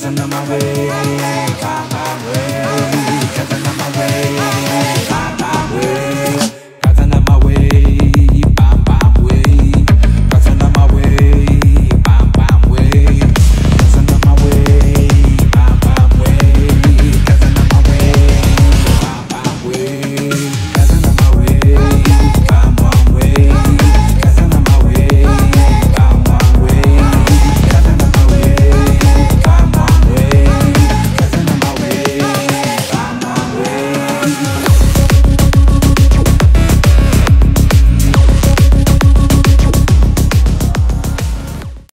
dancing on my way.